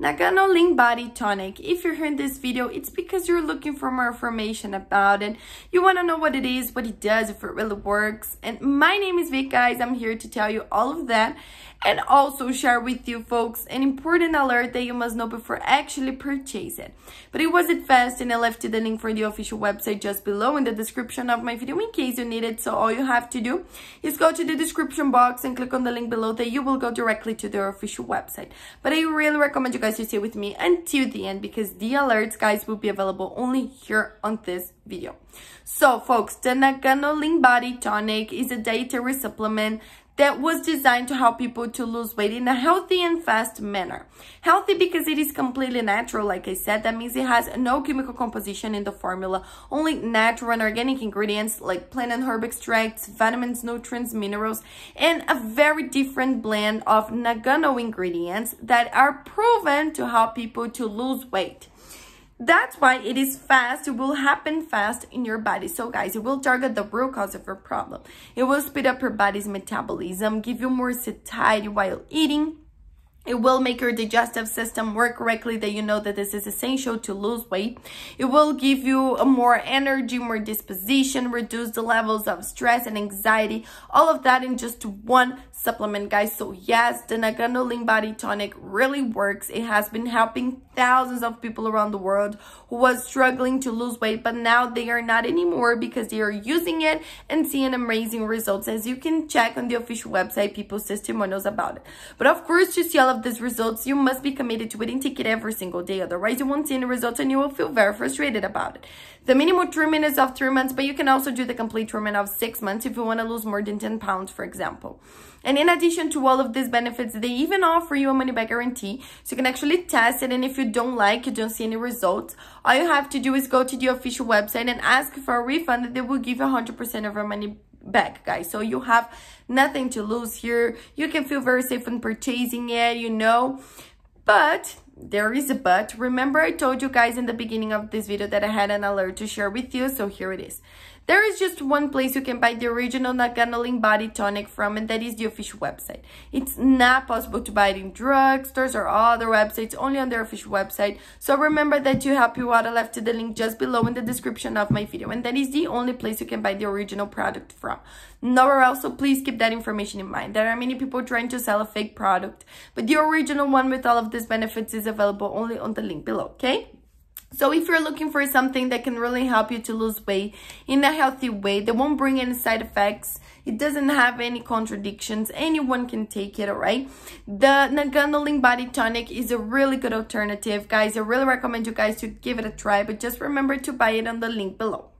Nagano Lean Body Tonic. If you're here in this video, it's because you're looking for more information about it. You want to know what it is, what it does, if it really works. And my name is Vic, guys. I'm here to tell you all of that and also share with you folks an important alert that you must know before actually purchase it. But it was advanced and I left you the link for the official website just below in the description of my video in case you need it. So all you have to do is go to the description box and click on the link below that you will go directly to their official website. But I really recommend you guys to stay with me until the end because the alerts, guys, will be available only here on this video. So folks, the Nagano Lean Body Tonic is a dietary supplement that was designed to help people to lose weight in a healthy and fast manner. Healthy because it is completely natural, like I said. That means it has no chemical composition in the formula, only natural and organic ingredients like plant and herb extracts, vitamins, nutrients, minerals, and a very different blend of Nagano ingredients that are proven to help people to lose weight. That's why it is fast. It will happen fast in your body. So guys, it will target the root cause of your problem. It will speed up your body's metabolism, give you more satiety while eating. It will make your digestive system work correctly, that you know that this is essential to lose weight. It will give you more energy, more disposition, reduce the levels of stress and anxiety, all of that in just one supplement, guys. So yes, the Nagano Lean Body Tonic really works. It has been helping thousands of people around the world who was struggling to lose weight, but now they are not anymore because they are using it and seeing amazing results. As you can check on the official website, people's testimonials about it. But of course, to see all of these results, you must be committed to it and take it every single day. Otherwise, you won't see any results and you will feel very frustrated about it. The minimum treatment is of 3 months, but you can also do the complete treatment of 6 months if you want to lose more than 10 pounds, for example. And in addition to all of these benefits, they even offer you a money-back guarantee. So you can actually test it, and if you don't like, you don't see any results, all you have to do is go to the official website and ask for a refund, and they will give you 100% of your money back, guys. So you have nothing to lose here. You can feel very safe when purchasing it, you know. But there is a but. Remember, I told you guys in the beginning of this video that I had an alert to share with you, so here it is. There is just one place you can buy the original Nagano Lean Body Tonic from, and that is the official website. It's not possible to buy it in drugstores or other websites, only on their official website. So remember that to help you out, I left the link just below in the description of my video, and that is the only place you can buy the original product from. Nowhere else, so please keep that information in mind. There are many people trying to sell a fake product, but the original one with all of these benefits is available only on the link below, okay? So if you're looking for something that can really help you to lose weight in a healthy way, that won't bring any side effects, it doesn't have any contradictions, anyone can take it, all right? The Nagano Lean Body Tonic is a really good alternative, guys. I really recommend you guys to give it a try, but just remember to buy it on the link below.